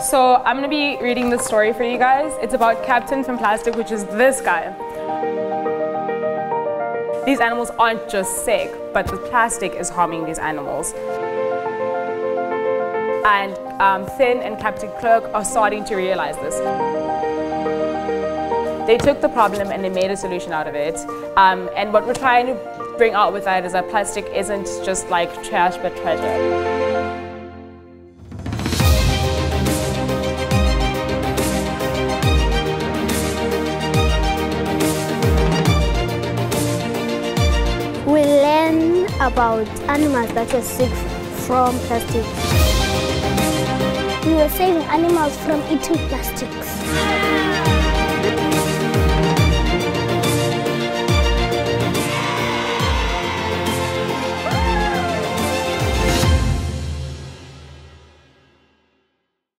So I'm going to be reading this story for you guys. It's about Captain Fanplastic, which is this guy. These animals aren't just sick, but the plastic is harming these animals. And Finn and Captain Clerk are starting to realize this. They took the problem and they made a solution out of it. And what we're trying to bring out with that is that plastic isn't just like trash, but treasure. We learn about animals that are sick from plastic. We were saving animals from eating plastics.